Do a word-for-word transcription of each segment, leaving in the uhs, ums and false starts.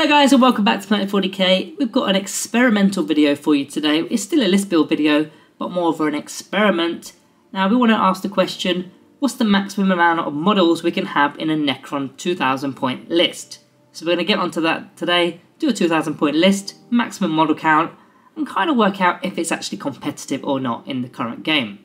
Hello guys and welcome back to Planet forty K. We've got an experimental video for you today. It's still a list build video, but more of an experiment. Now we want to ask the question, what's the maximum amount of models we can have in a Necron two thousand point list? So we're going to get onto that today, do a two thousand point list, maximum model count, and kind of work out if it's actually competitive or not in the current game.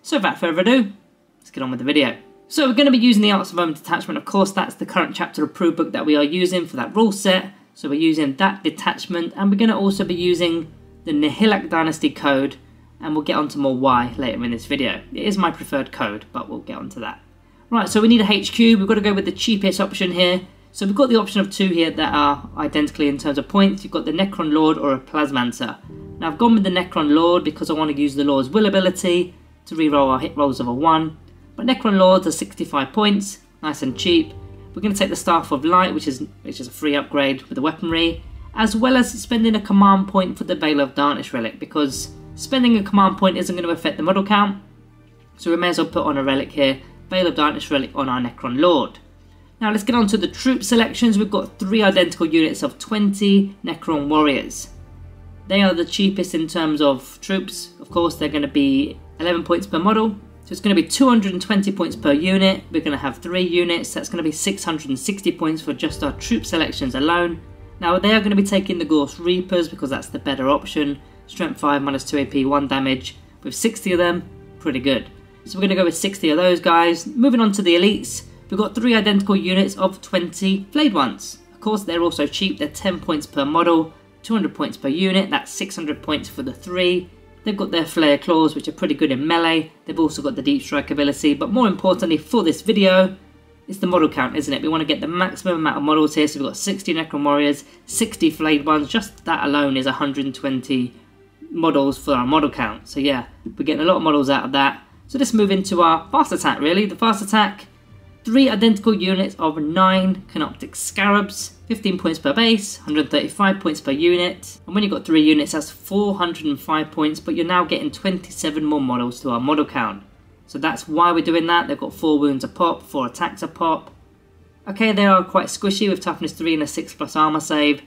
So without further ado, let's get on with the video. So we're going to be using the Arks of Omen detachment. Of course, that's the current chapter of proof book that we are using for that rule set. So we're using that detachment, and we're going to also be using the Nihilakh Dynasty code, and we'll get onto more why later in this video. It is my preferred code, but we'll get onto that. Right, so we need a H Q. We've got to go with the cheapest option here. So we've got the option of two here that are identically in terms of points. You've got the Necron Lord or a Plasmancer. Now I've gone with the Necron Lord because I want to use the Lord's Will ability to reroll our hit rolls of a one. But Necron Lords are sixty-five points, nice and cheap. We're going to take the Staff of Light, which is which is a free upgrade with the weaponry, as well as spending a command point for the Bale of Darnish relic, because spending a command point isn't going to affect the model count, so we may as well put on a relic here, Veil of Darkness relic on our Necron Lord. Now let's get on to the troop selections. We've got three identical units of twenty Necron Warriors. They are the cheapest in terms of troops. Of course, they're going to be eleven points per model. So it's going to be two hundred twenty points per unit. We're going to have three units. That's going to be six hundred sixty points for just our troop selections alone. Now they are going to be taking the Gauss Reapers because that's the better option. Strength five, minus two A P, one damage. With sixty of them, pretty good. So we're going to go with sixty of those guys. Moving on to the elites. We've got three identical units of twenty Flayed Ones. Of course, they're also cheap. They're ten points per model, two hundred points per unit. That's six hundred points for the three. They've got their Flayer Claws, which are pretty good in melee. They've also got the Deep Strike ability, but more importantly for this video, it's the model count, isn't it? We want to get the maximum amount of models here, so we've got sixty Necron Warriors, sixty Flayed Ones. Just that alone is one hundred twenty models for our model count. So yeah, we're getting a lot of models out of that. So let's move into our fast attack, really. The fast attack, three identical units of nine Canoptek Scarabs, fifteen points per base, one hundred thirty-five points per unit, and when you've got three units that's four hundred five points, but you're now getting twenty-seven more models to our model count. So that's why we're doing that. They've got four wounds a pop, four attacks a pop. Okay, they are quite squishy with toughness three and a six plus armor save,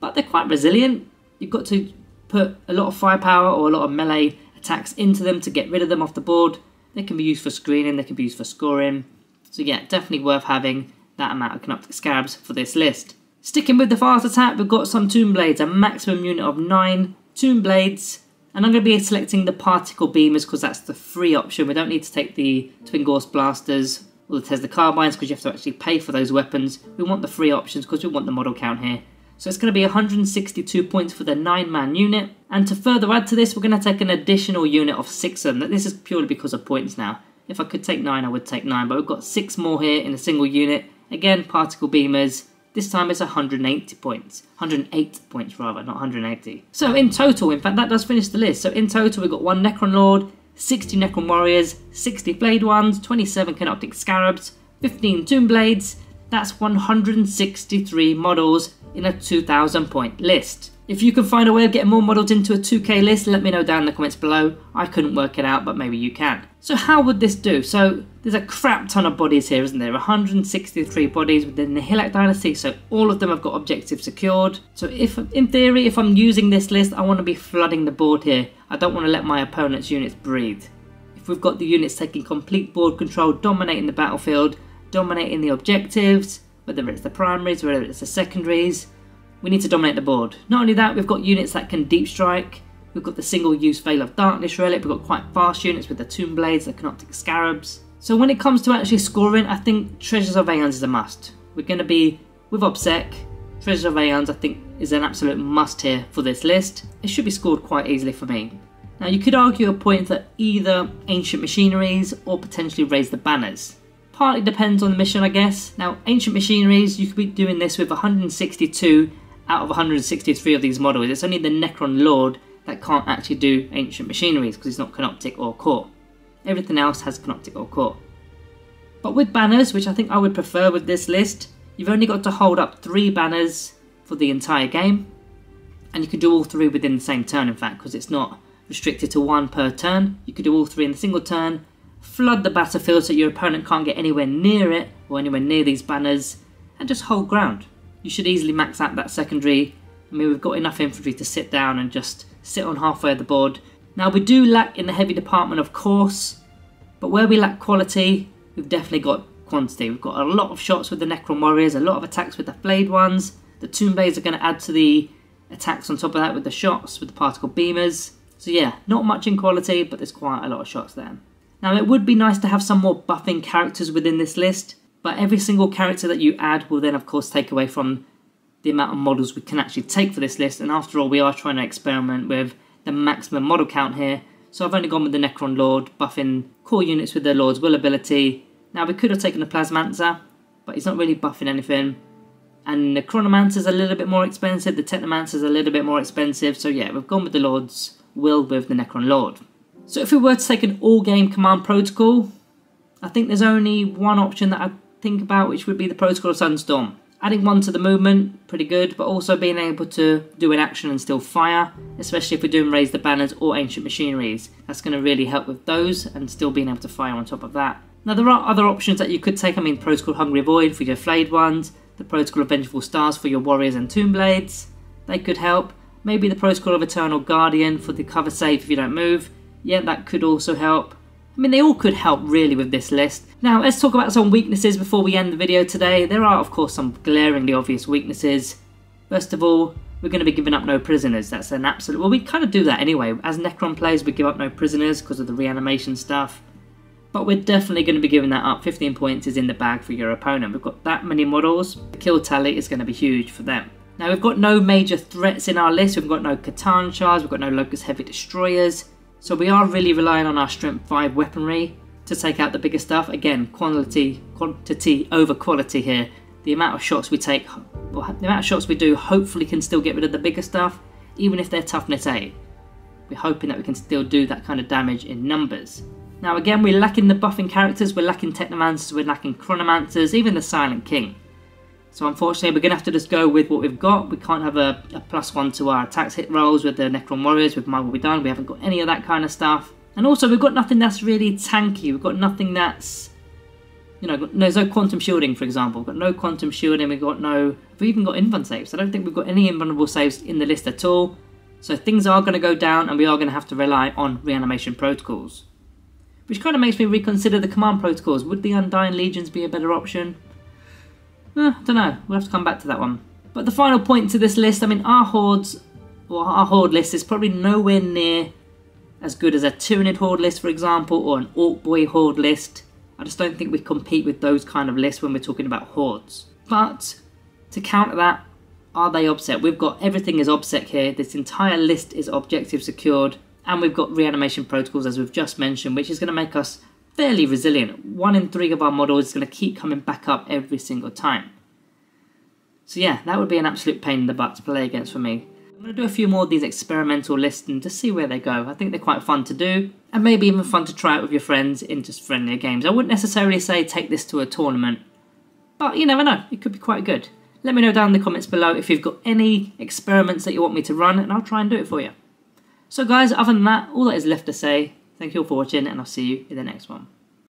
but they're quite resilient. You've got to put a lot of firepower or a lot of melee attacks into them to get rid of them off the board. They can be used for screening, they can be used for scoring. So yeah, definitely worth having that amount of Canoptek Scarabs for this list. Sticking with the fast attack, we've got some Tomb Blades, a maximum unit of nine Tomb Blades. And I'm going to be selecting the Particle Beamers because that's the free option. We don't need to take the Twin Gauss Blasters or the Tesla Carbines because you have to actually pay for those weapons. We want the free options because we want the model count here. So it's going to be one hundred sixty-two points for the nine man unit. And to further add to this, we're going to take an additional unit of six of them. This is purely because of points now. If I could take nine, I would take nine, but we've got six more here in a single unit. Again, Particle Beamers. This time it's one hundred eighty points. one hundred eight points rather, not one hundred eighty. So in total, in fact, that does finish the list. So in total, we've got one Necron Lord, sixty Necron Warriors, sixty Flayed Ones, twenty-seven Canoptek Scarabs, fifteen Tomb Blades. That's one hundred sixty-three models in a two thousand point list. If you can find a way of getting more models into a two K list, let me know down in the comments below. I couldn't work it out, but maybe you can. So how would this do? So there's a crap ton of bodies here, isn't there? one hundred sixty-three bodies within the Nihilakh Dynasty, so all of them have got objectives secured. So if, in theory, if I'm using this list, I want to be flooding the board here. I don't want to let my opponent's units breathe. If we've got the units taking complete board control, dominating the battlefield, dominating the objectives, whether it's the primaries, whether it's the secondaries, we need to dominate the board. Not only that, we've got units that can deep strike. We've got the single use Veil of Darkness relic. We've got quite fast units with the Tomb Blades, the Canoptek Scarabs. So when it comes to actually scoring, I think Treasures of Aeons is a must. We're going to be with OBSEC. Treasures of Aeons, I think, is an absolute must here for this list. It should be scored quite easily for me. Now you could argue a point that either Ancient Machineries or potentially Raise the Banners. Partly depends on the mission, I guess. Now Ancient Machineries, you could be doing this with one hundred sixty-two out of one hundred sixty-three of these models. It's only the Necron Lord that can't actually do Ancient Machineries because it's not Canoptic or Core. Everything else has Canoptic or Core. But with banners, which I think I would prefer with this list, you've only got to hold up three banners for the entire game, and you can do all three within the same turn, in fact, because it's not restricted to one per turn. You could do all three in a single turn, flood the battlefield so your opponent can't get anywhere near it or anywhere near these banners, and just hold ground. you should easily max out that secondary. I mean, we've got enough infantry to sit down and just sit on halfway of the board. Now, we do lack in the heavy department, of course, but where we lack quality, we've definitely got quantity. We've got a lot of shots with the Necron Warriors, a lot of attacks with the Flayed Ones. The Tomb Blades are going to add to the attacks on top of that with the shots, with the Particle Beamers. So yeah, not much in quality, but there's quite a lot of shots there. Now, it would be nice to have some more buffing characters within this list, but every single character that you add will then, of course, take away from the amount of models we can actually take for this list. And after all, we are trying to experiment with the maximum model count here. So I've only gone with the Necron Lord, buffing core units with the Lord's Will ability. Now, we could have taken the Plasmancer, but he's not really buffing anything. And the Chronomancer's a little bit more expensive, the Technomancer's a little bit more expensive. So yeah, we've gone with the Lord's Will with the Necron Lord. So if we were to take an all-game command protocol, I think there's only one option that I think about, which would be the protocol of sunstorm. Adding one to the movement, pretty good, but also being able to do an action and still fire, especially if we're doing Raise the Banners or Ancient Machineries. That's going to really help with those and still being able to fire on top of that. Now, there are other options that you could take. I mean, protocol of hungry void for your Flayed Ones, the protocol of vengeful stars for your Warriors and Tomb Blades. They could help. Maybe the protocol of eternal guardian for the cover save if you don't move. Yeah, that could also help. I mean, they all could help really with this list. Now, let's talk about some weaknesses before we end the video today. There are, of course, some glaringly obvious weaknesses. First of all, we're going to be giving up no prisoners. That's an absolute... Well, we kind of do that anyway. As Necron players, we give up no prisoners because of the reanimation stuff. But we're definitely going to be giving that up. fifteen points is in the bag for your opponent. We've got that many models. The kill tally is going to be huge for them. Now, we've got no major threats in our list. We've got no Catan shards. We've got no Locust Heavy Destroyers. So we are really relying on our Strength five weaponry to take out the bigger stuff. Again, quantity, quantity over quality here. The amount of shots we take, well, the amount of shots we do, hopefully can still get rid of the bigger stuff, even if they're toughness eight. We're hoping that we can still do that kind of damage in numbers. Now again, we're lacking the buffing characters, we're lacking Technomancers, we're lacking Chronomancers, even the Silent King. So unfortunately, we're going to have to just go with what we've got. We can't have a, a plus one to our attacks hit rolls with the Necron Warriors, with Mine Will Be Done. We haven't got any of that kind of stuff. And also, we've got nothing that's really tanky. We've got nothing that's, you know, there's no Quantum Shielding, for example. We've got no Quantum Shielding. We've got no, we've even got invulnerable saves. I don't think we've got any invulnerable saves in the list at all. So things are going to go down and we are going to have to rely on reanimation protocols. Which kind of makes me reconsider the command protocols. Would the Undying Legions be a better option? I uh, don't know, we'll have to come back to that one. But the final point to this list, I mean, our hordes, or our horde list is probably nowhere near as good as a Tyranid horde list, for example, or an Orc Boy horde list. I just don't think we compete with those kind of lists when we're talking about hordes. But to counter that, are they OBSEC? We've got everything is OBSEC here. This entire list is objective secured, and we've got reanimation protocols, as we've just mentioned, which is going to make us fairly resilient. One in three of our models is going to keep coming back up every single time. So yeah, that would be an absolute pain in the butt to play against for me. I'm going to do a few more of these experimental lists and just see where they go. I think they're quite fun to do, and maybe even fun to try out with your friends in just friendlier games. I wouldn't necessarily say take this to a tournament, but you never know, it could be quite good. Let me know down in the comments below if you've got any experiments that you want me to run, and I'll try and do it for you. So guys, other than that, all that is left to say, thank you all for watching, and I'll see you in the next one.